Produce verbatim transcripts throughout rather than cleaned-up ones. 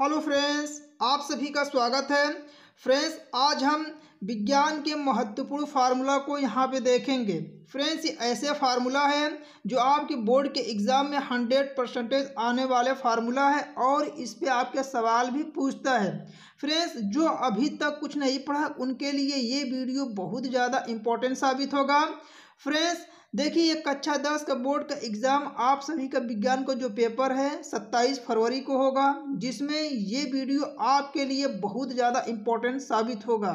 Hello friends, आप सभी का स्वागत है। फ्रेंड्स, आज हम विज्ञान के महत्वपूर्ण फार्मूला को यहाँ पे देखेंगे। फ्रेंड्स, ये ऐसे फार्मूला है जो आपके बोर्ड के एग्ज़ाम में हंड्रेड परसेंटेज आने वाले फार्मूला है और इस पर आपके सवाल भी पूछता है। फ्रेंड्स, जो अभी तक कुछ नहीं पढ़ा उनके लिए ये वीडियो बहुत ज़्यादा इम्पोर्टेंट साबित होगा। फ्रेंड्स, देखिए ये कक्षा दस का बोर्ड का एग्ज़ाम आप सभी का विज्ञान का जो पेपर है सत्ताईस फरवरी को होगा, जिसमें ये वीडियो आपके लिए बहुत ज़्यादा इम्पोर्टेंट साबित होगा।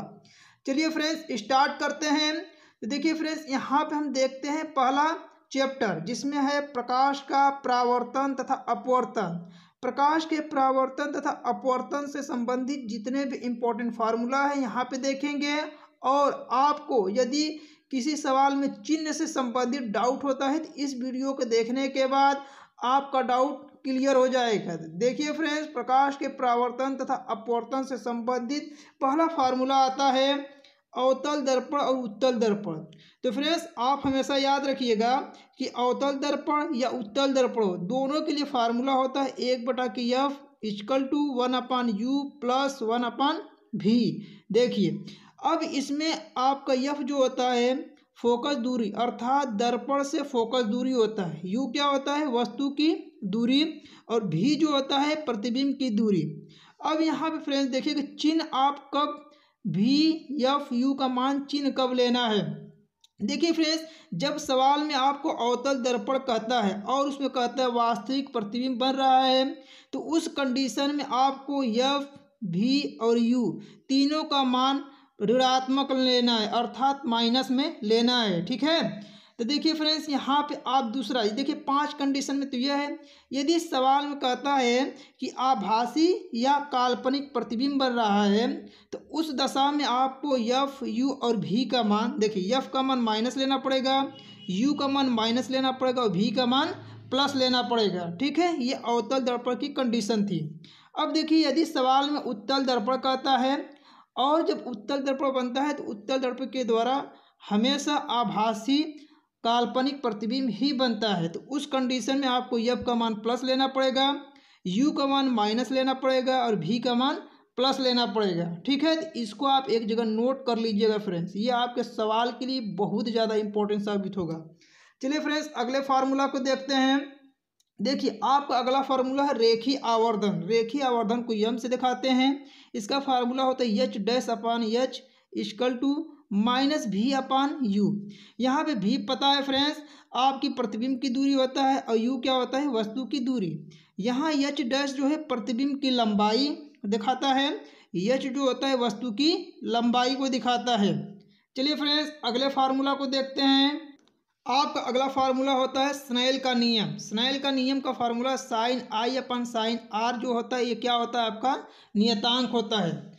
चलिए फ्रेंड्स, स्टार्ट करते हैं। तो देखिए फ्रेंड्स, यहाँ पे हम देखते हैं पहला चैप्टर, जिसमें है प्रकाश का परावर्तन तथा अपवर्तन। प्रकाश के परावर्तन तथा अपवर्तन से संबंधित जितने भी इम्पोर्टेंट फार्मूला है यहाँ पे देखेंगे। और आपको यदि किसी सवाल में चिन्ह से संबंधित डाउट होता है तो इस वीडियो को देखने के बाद आपका डाउट क्लियर हो जाएगा। देखिए फ्रेंड्स, प्रकाश के परावर्तन तथा अपवर्तन से संबंधित पहला फार्मूला आता है अवतल दर्पण और उत्तल दर्पण। तो फ्रेंड्स, आप हमेशा याद रखिएगा कि अवतल दर्पण या उत्तल दर्पण दोनों के लिए फार्मूला होता है एक बटा की F equal to one upon U plus one upon V. देखिए, अब इसमें आपका यफ जो होता है फोकस दूरी, अर्थात दर्पण से फोकस दूरी होता है। यू क्या होता है, वस्तु की दूरी, और भी जो होता है प्रतिबिंब की दूरी। अब यहाँ पे फ्रेंड्स देखिए, चिन्ह आप कब भी यफ यू का मान चिन्ह कब लेना है। देखिए फ्रेंड्स, जब सवाल में आपको अवतल दर्पण कहता है और उसमें कहता है वास्तविक प्रतिबिंब बन रहा है, तो उस कंडीशन में आपको यफ भी और यू तीनों का मान ऋणात्मक लेना है, अर्थात माइनस में लेना है। ठीक है, तो देखिए फ्रेंड्स, यहाँ पे आप दूसरा देखिए पांच कंडीशन में तो यह है, यदि सवाल में कहता है कि आभासी या काल्पनिक प्रतिबिंब बन रहा है, तो उस दशा में आपको यफ यू और भी का मान, देखिए यफ का मान माइनस लेना पड़ेगा, यू का मान माइनस लेना पड़ेगा और भी का मान प्लस लेना पड़ेगा। ठीक है, ये अवतल दर्पण की कंडीशन थी। अब देखिए, यदि सवाल में उत्तल दर्पण कहता है, और जब उत्तल दर्पण बनता है तो उत्तल दर्पण के द्वारा हमेशा आभासी काल्पनिक प्रतिबिंब ही बनता है, तो उस कंडीशन में आपको यफ का मान प्लस लेना पड़ेगा, यू का मान माइनस लेना पड़ेगा और भी का मान प्लस लेना पड़ेगा। ठीक है, तो इसको आप एक जगह नोट कर लीजिएगा फ्रेंड्स, ये आपके सवाल के लिए बहुत ज़्यादा इंपॉर्टेंट साबित होगा। चलिए फ्रेंड्स, अगले फार्मूला को देखते हैं। देखिए, आपका अगला फार्मूला है रेखी आवर्धन। रेखी आवर्धन को यम से दिखाते हैं। इसका फार्मूला होता है H dash upon H equal to minus V upon you. यहाँ पे भी पता है फ्रेंड्स आपकी प्रतिबिंब की दूरी होता है और यू क्या होता है, वस्तु की दूरी। यहाँ एच डैश जो है प्रतिबिंब की लंबाई दिखाता है, एच जो होता है वस्तु की लंबाई को दिखाता है। चलिए फ्रेंड्स, अगले फार्मूला को देखते हैं। आपका अगला फार्मूला होता है स्नेल का नियम। स्नेल का नियम का formula sine I upon sine R जो होता है, ये क्या होता है, आपका नियतांक होता है।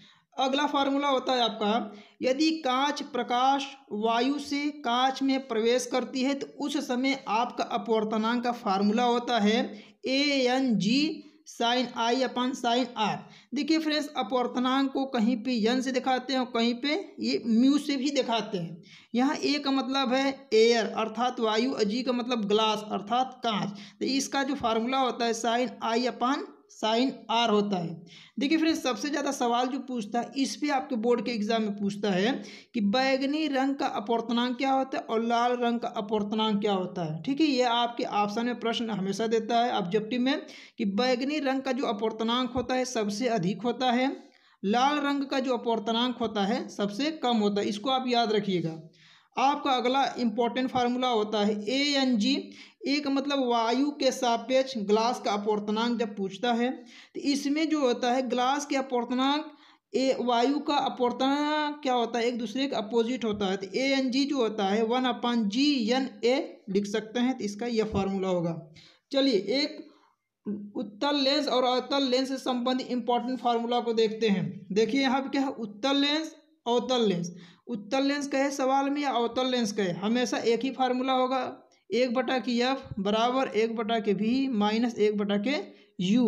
अगला फार्मूला होता है आपका, यदि कांच प्रकाश वायु से कांच में प्रवेश करती है तो उस समय आपका अपवर्तनांक का फार्मूला होता है A N G sine I upon sine R. देखिए फ्रेंड्स, अपवर्तनांक को कहीं पे यन से दिखाते हैं और कहीं पे ये म्यू से भी दिखाते हैं। यहाँ ए का मतलब है एयर अर्थात वायु, जी का मतलब ग्लास अर्थात कांच। तो इसका जो फार्मूला होता है sine I upon sine R होता है। देखिए फ्रेंड्स, सबसे ज़्यादा सवाल जो पूछता है, इस पर आपके बोर्ड के एग्जाम में पूछता है कि बैगनी रंग का अपवर्तनांक क्या होता है और लाल रंग का अपवर्तनांक क्या होता है। ठीक है, ये आपके ऑप्शन में प्रश्न हमेशा देता है ऑब्जेक्टिव में, कि बैगनी रंग का जो अपवर्तनांक होता है सबसे अधिक होता है, लाल रंग का जो अपवर्तनांक होता है सबसे कम होता है। इसको आप याद रखिएगा। आपका अगला इम्पोर्टेंट फार्मूला होता है ए एन जी। ए का मतलब वायु के सापेक्ष ग्लास का अपवर्तनांक जब पूछता है, तो इसमें जो होता है ग्लास के अपवर्तनांक ए वायु का अपवर्तनांक क्या होता है, एक दूसरे के अपोजिट होता है। तो ए एन जी जो होता है one upon G N A लिख सकते हैं। तो इसका यह फार्मूला होगा। चलिए, एक उत्तल लेंस और अवतल लेंस से संबंधित इम्पोर्टेंट फार्मूला को देखते हैं। देखिए यहाँ पर क्या है, उत्तल लेंस अवतल लेंस। उत्तल लेंस का है सवाल में या अवतल लेंस का है, हमेशा एक ही फार्मूला होगा एक बटा की एफ बराबर एक बटा के भी माइनस एक बटा के यू।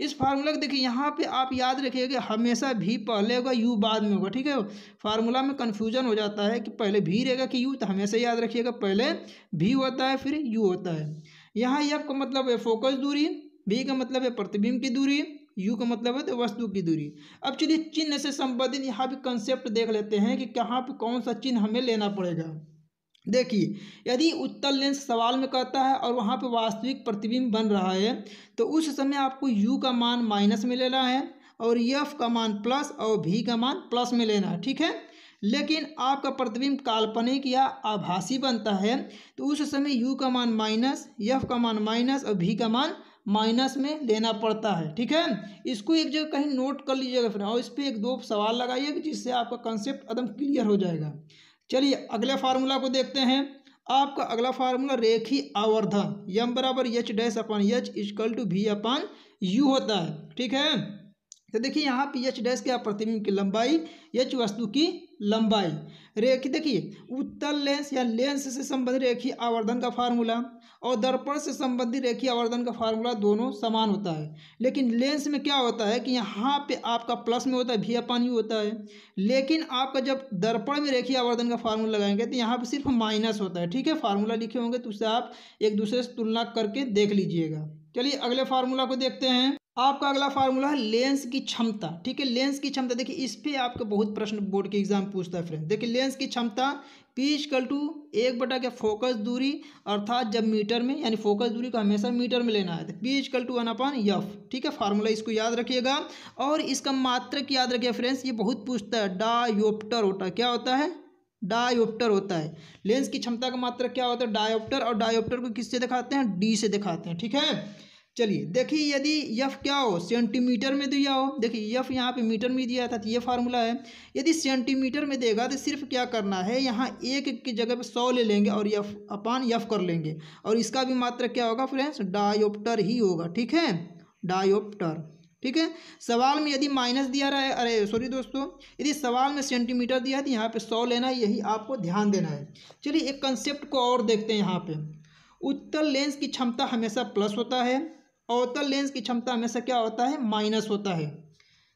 इस फार्मूला को देखिए, यहाँ पे आप याद रखिएगा हमेशा भी पहले होगा यू बाद में होगा। ठीक है, फार्मूला में कन्फ्यूजन हो जाता है कि पहले भी रहेगा कि यू, तो हमेशा याद रखिएगा पहले भी होता है फिर यू होता है। यहाँ एफ का मतलब है फोकस दूरी, भी का मतलब है प्रतिबिंब की दूरी, यू का मतलब है तो वस्तु की दूरी। अब चलिए चिन्ह से संबंधित यहाँ भी कंसेप्ट देख लेते हैं कि कहाँ पे कौन सा चिन्ह हमें लेना पड़ेगा। देखिए यदि उत्तल लेंस सवाल में कहता है और वहाँ पे वास्तविक प्रतिबिंब बन रहा है तो उस समय आपको यू का मान माइनस में लेना है और एफ का मान प्लस और भी का मान प्लस में लेना है, ठीक है। लेकिन आपका प्रतिबिंब काल्पनिक या आभासी बनता है तो उस समय यू का मान माइनस, एफ का मान माइनस और भी का मान माइनस में लेना पड़ता है, ठीक है। इसको एक जगह कहीं नोट कर लीजिएगा फिर और इस पर एक दो सवाल लगाइएगा जिससे आपका कंसेप्ट एकदम क्लियर हो जाएगा। चलिए अगले फार्मूला को देखते हैं। आपका अगला फार्मूला रेखी आवर्धन यम बराबर H dash upon H equal to भी अपन यू होता है, ठीक है। तो देखिए यहाँ पे एच डैश क्या प्रतिबिंब की लंबाई, एच वस्तु की लंबाई। रेखी देखिए उत्तल लेंस या लेंस से संबंधित रेखी आवर्धन का फार्मूला और दर्पण से संबंधित रेखी आवर्धन का फार्मूला दोनों समान होता है। लेकिन लेंस में क्या होता है कि यहाँ पे आपका प्लस में होता है, भी अपन यू होता है। लेकिन आपका जब दर्पण में रेखी आवर्धन का फार्मूला लगाएंगे तो यहाँ पे सिर्फ माइनस होता है, ठीक है। फार्मूला लिखे होंगे तो उससे आप एक दूसरे से तुलना करके देख लीजिएगा। चलिए अगले फार्मूला को देखते हैं। आपका अगला फार्मूला है लेंस की क्षमता, ठीक है। लेंस की क्षमता देखिए इस पे आपके बहुत प्रश्न बोर्ड के एग्जाम पूछता है फ्रेंड्स। देखिए लेंस की क्षमता पी इक्वल टू एक बटा के फोकस दूरी, अर्थात जब मीटर में यानी फोकस दूरी को हमेशा मीटर में लेना है तो P equal to one upon F, ठीक है। फार्मूला इसको याद रखिएगा और इसका मात्रक याद रखिए फ्रेंड्स, ये बहुत पूछता है। डायोप्टर होता है, क्या होता है? डायोप्टर होता है। लेंस की क्षमता का मात्रक क्या होता है? डायोप्टर। और डायोप्टर को किससे दिखाते हैं? डी से दिखाते हैं, ठीक है। चलिए देखिए यदि यफ़ क्या हो सेंटीमीटर में दिया हो, देखिए यफ़ यहाँ पे मीटर में दिया था तो ये फार्मूला है। यदि सेंटीमीटर में देगा तो सिर्फ क्या करना है, यहाँ एक की जगह पे सौ ले लेंगे और यफ़ अपान यफ़ कर लेंगे और इसका भी मात्रक क्या होगा फ्रेंड्स? डायोप्टर ही होगा, ठीक है, डायोप्टर, ठीक है। सवाल में यदि माइनस दिया रहा है, अरे सॉरी दोस्तों, यदि सवाल में सेंटीमीटर दिया है तो यहाँ पर सौ लेना है, यही आपको ध्यान देना है। चलिए एक कंसेप्ट को और देखते हैं। यहाँ पर उत्तल लेंस की क्षमता हमेशा प्लस होता है, अवतल लेंस की क्षमता हमेशा क्या होता है? माइनस होता है।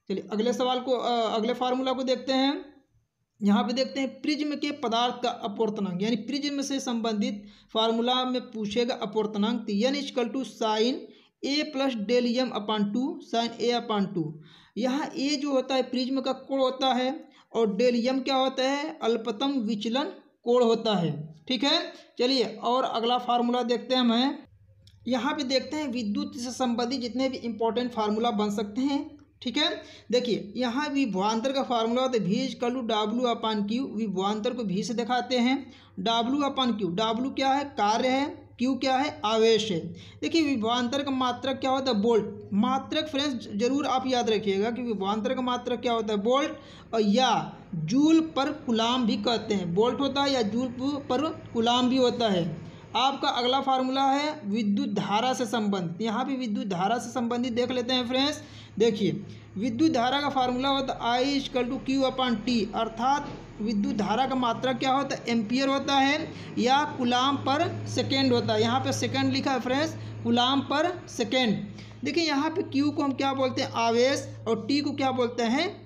चलिए अगले सवाल को अगले फार्मूला को देखते हैं। यहाँ पे देखते हैं प्रिज्म के पदार्थ का अपवर्तनांक यानी प्रिज्म से संबंधित फार्मूला में पूछेगा अपवर्तनांक N equal to sine A plus del M upon two sine A upon two. यहाँ ए जो होता है प्रिज्म का कोण होता है और डेल एम क्या होता है? अल्पतम विचलन कोण होता है, ठीक है। चलिए और अगला फार्मूला देखते हैं। मैं यहाँ पे देखते हैं विद्युत से संबंधित जितने भी इम्पोर्टेंट फार्मूला बन सकते हैं, ठीक है। देखिए यहाँ विभवांतर का फार्मूला होता है V equal to W upon Q. विभवांतर को भी से दिखाते हैं, डब्ल्यू अपान क्यू। डब्ल्यू क्या है? कार्य है, क्यू क्या है? आवेश है। देखिए विभवांतर का मात्रक क्या होता है? बोल्ट। मात्रक फ्रेंड्स जरूर आप याद रखिएगा कि विभवांतर का मात्रक क्या होता है? बोल्ट, और या जूल पर कूलाम भी कहते हैं। बोल्ट होता है या जूल पर कूलाम भी होता है। आपका अगला फार्मूला है विद्युत धारा से संबंधित। यहाँ पे विद्युत धारा से संबंधित देख लेते हैं फ्रेंड्स। देखिए विद्युत धारा का फार्मूला होता है I equal to Q upon T, अर्थात विद्युत धारा का मात्रक क्या होता है? एम्पियर होता है या कूलाम पर सेकेंड होता है। यहाँ पे सेकेंड लिखा है फ्रेंड्स, कूलाम पर सेकेंड। देखिए यहाँ पे क्यू को हम क्या बोलते हैं? आवेश, और टी को क्या बोलते हैं?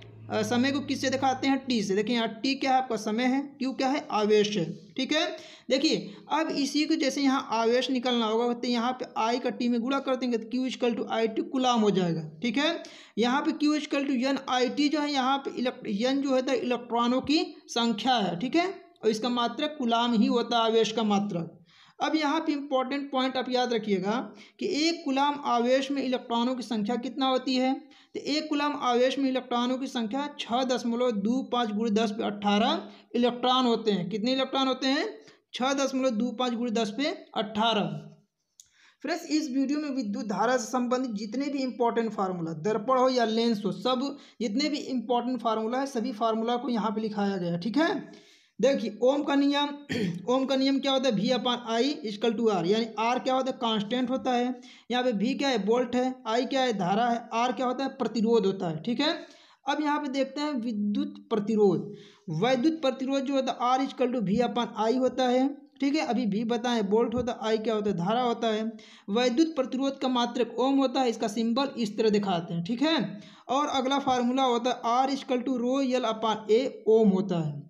समय को किससे दिखाते हैं? टी से। देखिए यहाँ टी क्या है? आपका समय है, क्यू क्या है? आवेश है, ठीक है। देखिए अब इसी को जैसे यहाँ आवेश निकलना होगा तो यहाँ पे आई का टी में गुणा कर देंगे तो Q equal to I T coulomb हो जाएगा, ठीक है। यहाँ पे Q equal to N I T जो है, यहाँ पे इलेक्ट एन जो होता है इलेक्ट्रॉनों की संख्या है, ठीक है, और इसका मात्रक कूलाम ही होता है, आवेश का मात्रक। अब यहाँ पे इम्पॉर्टेंट पॉइंट आप याद रखिएगा कि एक कूलाम आवेश में इलेक्ट्रॉनों की संख्या कितना होती है? तो एक कूलाम आवेश में इलेक्ट्रॉनों की संख्या छः दशमलव दो पाँच गुणे दस पे अट्ठारह इलेक्ट्रॉन होते हैं। कितने इलेक्ट्रॉन होते हैं? छः दशमलव दो पाँच गुणे दस पे अट्ठारह। फ्रेंड्स इस वीडियो में विद्युत धारा से संबंधित जितने भी इम्पोर्टेंट फार्मूला, दर्पण हो या लेंस हो, सब जितने भी इम्पोर्टेंट फार्मूला है सभी फार्मूला को यहाँ पर लिखाया गया, ठीक है। देखिए ओम का नियम, ओम का नियम क्या होता है? V upon I equal to R, यानी आर क्या होता है? कांस्टेंट होता है। यहाँ पे भी क्या है? वोल्ट है, आई क्या है? धारा है, आर क्या होता है? प्रतिरोध होता है, ठीक है। अब यहाँ पे देखते हैं विद्युत प्रतिरोध। वैद्युत प्रतिरोध जो होता है आर इजकल टू भी अपान आई होता है, ठीक है। अभी भी बताएं वोल्ट होता है, आई क्या होता है? धारा होता है। वैद्युत प्रतिरोध का मात्रक ओम होता है, इसका सिंबल इस तरह दिखाते हैं, ठीक है। और अगला फार्मूला होता है R equal to rho L upon A ohm होता है।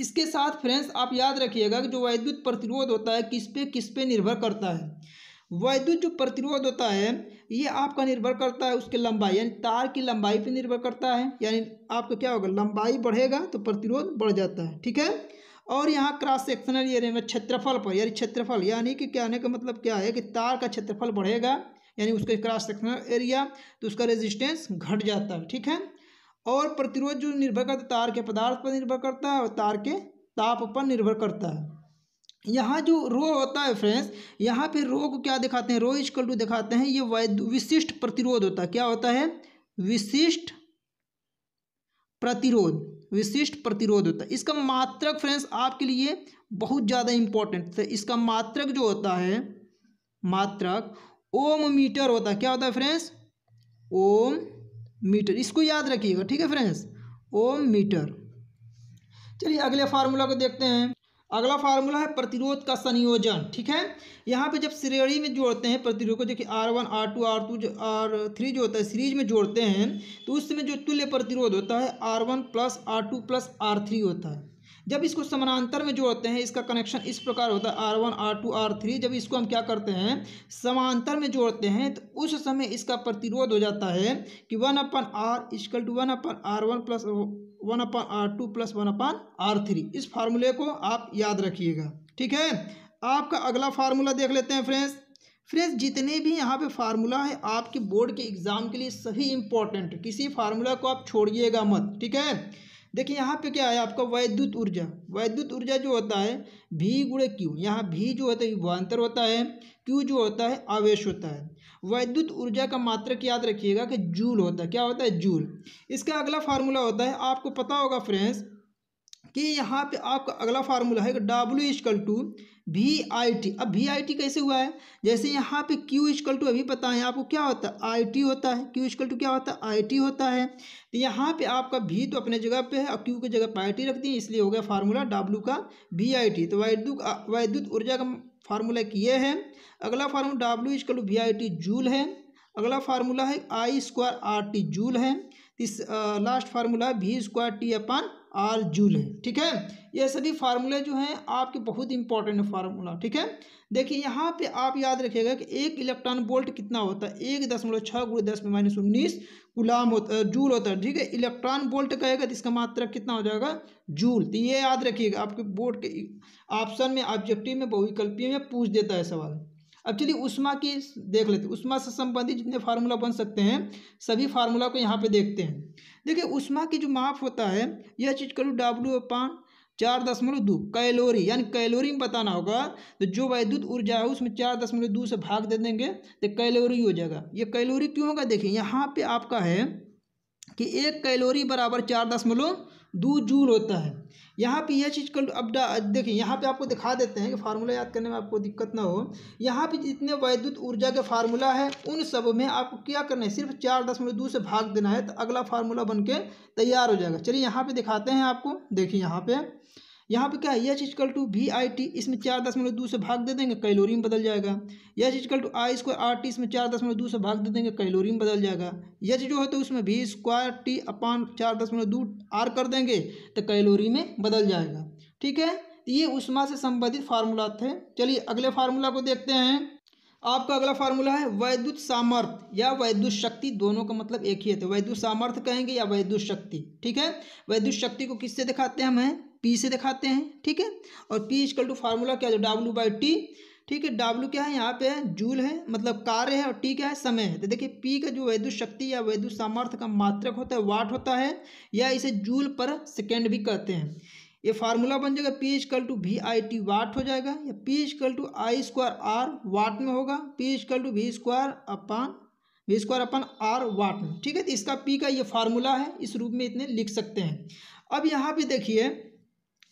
इसके साथ फ्रेंड्स आप याद रखिएगा कि जो वैद्युत प्रतिरोध होता है किस पे किस पे निर्भर करता है? वैद्युत जो प्रतिरोध होता है ये आपका निर्भर करता है उसकी लंबाई यानी तार की लंबाई पर निर्भर करता है, यानी आपका क्या होगा लंबाई बढ़ेगा तो प्रतिरोध बढ़ जाता है, ठीक है। और यहाँ क्रॉस सेक्शनल एरिया में क्षेत्रफल पर यानी क्षेत्रफल यानी कि क्या आने का मतलब क्या है कि तार का क्षेत्रफल बढ़ेगा यानी उसका क्रॉस सेक्शनल एरिया तो उसका रेजिस्टेंस घट जाता है, ठीक है। और प्रतिरोध जो निर्भर करता है तार के पदार्थ पर निर्भर करता है और तार के ताप पर निर्भर करता है। यहाँ जो रो होता है फ्रेंड्स, यहाँ पे रो को क्या दिखाते हैं, रो इक्वल टू दिखाते हैं, ये वैद्युत विशिष्ट प्रतिरोध होता है, क्या होता है विशिष्ट प्रतिरोध, विशिष्ट प्रतिरोध होता है। इसका मात्रक फ्रेंड्स आपके लिए बहुत ज़्यादा इम्पोर्टेंट है, इसका मात्रक जो होता है मात्रक ओम मीटर होता है, क्या होता है फ्रेंड्स ओम मीटर, इसको याद रखिएगा, ठीक है फ्रेंड्स ओम मीटर। चलिए अगले फार्मूला को देखते हैं। अगला फार्मूला है प्रतिरोध का संयोजन, ठीक है। यहाँ पे जब श्रेणी में जोड़ते हैं प्रतिरोध को, देखिए R one R two R two जो आर थ्री जो होता है सीरीज में जोड़ते हैं तो उस समय जो तुल्य प्रतिरोध होता है R one plus R two plus R three होता है। जब इसको समानांतर में जोड़ते हैं इसका कनेक्शन इस प्रकार होता है R one R two R three, जब इसको हम क्या करते हैं समानांतर में जोड़ते हैं तो उस समय इसका प्रतिरोध हो जाता है कि one upon R equal to one upon R one plus one upon R two plus one upon R three. इस फार्मूले को आप याद रखिएगा, ठीक है। आपका अगला फार्मूला देख लेते हैं फ्रेंड्स। फ्रेंड्स जितने भी यहाँ पे फार्मूला है आपके बोर्ड के एग्जाम के लिए सभी इंपॉर्टेंट, किसी फार्मूला को आप छोड़िएगा मत, ठीक है। देखिए यहाँ पे क्या है आपका वैद्युत ऊर्जा, वैद्युत ऊर्जा जो होता है V गुणे क्यू, यहाँ V जो होता है विभवांतर होता है, क्यू जो होता है आवेश होता है। वैद्युत ऊर्जा का मात्रक याद रखिएगा कि जूल होता है, क्या होता है जूल। इसका अगला फार्मूला होता है आपको पता होगा फ्रेंड्स कि यहाँ पे आपका अगला फार्मूला है कि W equal to V I T. अब वी आई टी कैसे हुआ है, जैसे यहाँ पे Q इजकल टू अभी पता है आपको क्या होता है आई टी होता है, Q इजकल टू क्या होता है आई टी होता है, तो यहाँ पे आपका V तो अपने जगह पे है और Q की जगह पे आई टी रखती है, इसलिए हो गया फार्मूला W का वी आई टी। तो वैद्युत वैद्युत ऊर्जा का फार्मूला ये है। अगला formula W equal to V I T joule है। अगला फार्मूला है I square R T joule है। इस लास्ट फार्मूला है V square T upon R joule है, ठीक है। ये सभी फार्मूले जो हैं आपके बहुत इंपॉर्टेंट फार्मूला, ठीक है। देखिए यहाँ पे आप याद रखिएगा कि एक इलेक्ट्रॉन वोल्ट कितना होता है, एक दशमलव छः गुणे दस में माइनस उन्नीस गुलाम होता है जूल होता है, ठीक है। इलेक्ट्रॉन वोल्ट कहेगा तो इसका मात्रक कितना हो जाएगा जूल। तो ये याद रखिएगा आपके बोर्ड के ऑप्शन में ऑब्जेक्टिव में बहुविकल्पीय में पूछ देता है सवाल। अब चलिए उष्मा की देख लेते हैं, उष्मा से संबंधित जितने फार्मूला बन सकते हैं सभी फार्मूला को यहाँ पे देखते हैं। देखिए उष्मा की जो माप होता है यह चीज करूँ डब्ल्यू पान चार दशमलव दो कैलोरी, यानी कैलोरी में बताना होगा, तो जो वैद्युत ऊर्जा है उसमें चार दशमलव दो से भाग दे देंगे तो कैलोरी हो जाएगा। ये कैलोरी क्यों होगा, देखिए यहाँ पे आपका है कि एक कैलोरी बराबर चार दशमलव दो जूल होता है। यहाँ पे यह चीज़ कल अब देखिए यहाँ पे आपको दिखा देते हैं कि फार्मूला याद करने में आपको दिक्कत ना हो। यहाँ पे जितने वैद्युत ऊर्जा के फार्मूला है उन सब में आपको क्या करना है सिर्फ चार दशमलव दो से भाग देना है, तो अगला फार्मूला बन के तैयार हो जाएगा। चलिए यहाँ पे दिखाते हैं आपको। देखिए यहाँ पे यहाँ पे क्या है यह चीज़ equal to V I T, इसमें चार दशमलव दो से भाग दे देंगे कैलोरी में बदल जाएगा। यह चीज़ equal to I square R T, इसमें चार दशमलव दो से भाग दे देंगे कैलोरी में बदल जाएगा। यह चीज़ जो होता है उसमें वी स्क्वायर टी अपान चार दशमलव दो आर कर देंगे तो कैलोरी में बदल जाएगा, ठीक है। ये उष्मा से संबंधित फार्मूला थे। चलिए अगले फार्मूला को देखते हैं। आपका अगला फार्मूला है वैद्युत सामर्थ्य या वैद्युत शक्ति, दोनों का मतलब एक ही है, तो वैद्युत सामर्थ्य कहेंगे या वैद्युत शक्ति, ठीक है। वैद्युत शक्ति को किससे दिखाते हैं, हमें पी से दिखाते हैं, ठीक है। और पी इक्वल टू फार्मूला क्या है डब्ल्यू बाई टी, ठीक है। डब्ल्यू क्या है यहाँ पे जूल है मतलब कार्य है और टी क्या है समय है। तो देखिए पी का जो वैद्युत शक्ति या वैद्युत सामर्थ्य का मात्रक होता है वाट होता है, या इसे जूल पर सेकेंड भी कहते हैं। ये फार्मूला बन जाएगा P equal to V I T watt हो जाएगा, या P equal to I square R watt में होगा, P equal to V square upon V square upon R watt में, ठीक है। तो इसका पी का ये फार्मूला है, इस रूप में इतने लिख सकते हैं। अब यहाँ पे देखिए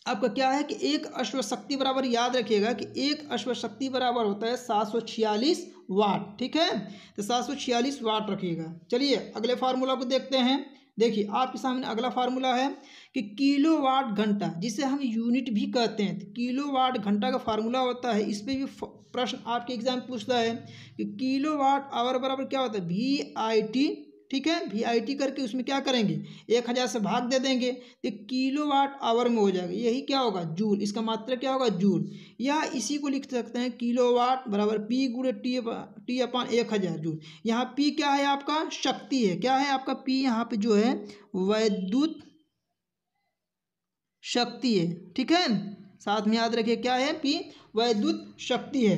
आपका क्या है कि एक अश्व शक्ति बराबर, याद रखिएगा कि एक अश्व शक्ति बराबर होता है सात सौ छियालीस वाट, ठीक है। तो सात सौ छियालीस वाट रखिएगा। चलिए अगले फार्मूला को देखते हैं। देखिए आपके सामने अगला फार्मूला है कि किलो वाट घंटा, जिसे हम यूनिट भी कहते हैं, किलो वाट घंटा का फार्मूला होता है। इस पर भी प्रश्न आपके एग्जाम पूछता है कि किलो वाट आवर बराबर क्या होता है वी आई टी, ठीक है, वी आई टी करके उसमें क्या करेंगे, एक हज़ार से भाग दे देंगे तो किलो वाट आवर में हो जाएगा। यही क्या होगा, जूल। इसका मात्रा क्या होगा, जूल। या इसी को लिख सकते हैं किलो वाट बराबर पी गुड़े टी टी अपन एक हज़ार जूल। यहाँ पी क्या है आपका, शक्ति है। क्या है आपका पी, यहाँ पे जो है वैद्युत शक्ति है। ठीक है, साथ में याद रखिए क्या है, पी वैद्युत शक्ति है।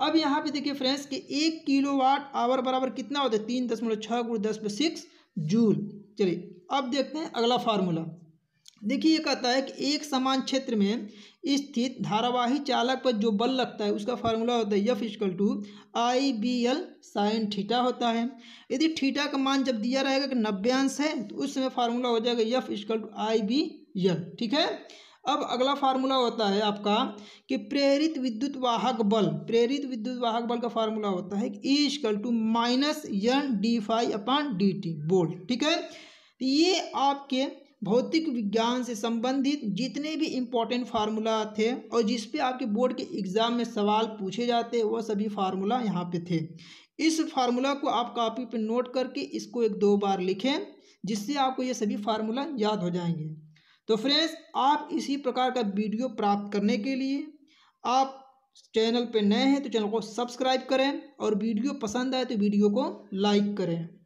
अब यहाँ पे देखिए फ्रेंड्स कि एक किलो वाट आवर बराबर कितना होता है, तीन दशमलव छः गुण दस पे सिक्स जूल। चलिए अब देखते हैं अगला फार्मूला। देखिए ये कहता है कि एक समान क्षेत्र में स्थित धारावाही चालक पर जो बल लगता है उसका फार्मूला होता है F equal to I B L sine theta होता है। यदि थीटा का मान जब दिया रहेगा कि नब्बे अंश है तो उस समय फार्मूला हो जाएगा F equal to I B L. ठीक है, अब अगला फार्मूला होता है आपका कि प्रेरित विद्युत वाहक बल, प्रेरित विद्युत वाहक बल का फार्मूला होता है कि E equal to minus N D phi upon D T volt. ठीक है, ये आपके भौतिक विज्ञान से संबंधित जितने भी इम्पोर्टेंट फार्मूला थे और जिस पे आपके बोर्ड के एग्ज़ाम में सवाल पूछे जाते वह सभी फार्मूला यहाँ पे थे। इस फार्मूला को आप कॉपी पे नोट करके इसको एक दो बार लिखें, जिससे आपको ये सभी फार्मूला याद हो जाएंगे। तो फ्रेंड्स, आप इसी प्रकार का वीडियो प्राप्त करने के लिए आप चैनल पे नए हैं तो चैनल को सब्सक्राइब करें और वीडियो पसंद आए तो वीडियो को लाइक करें।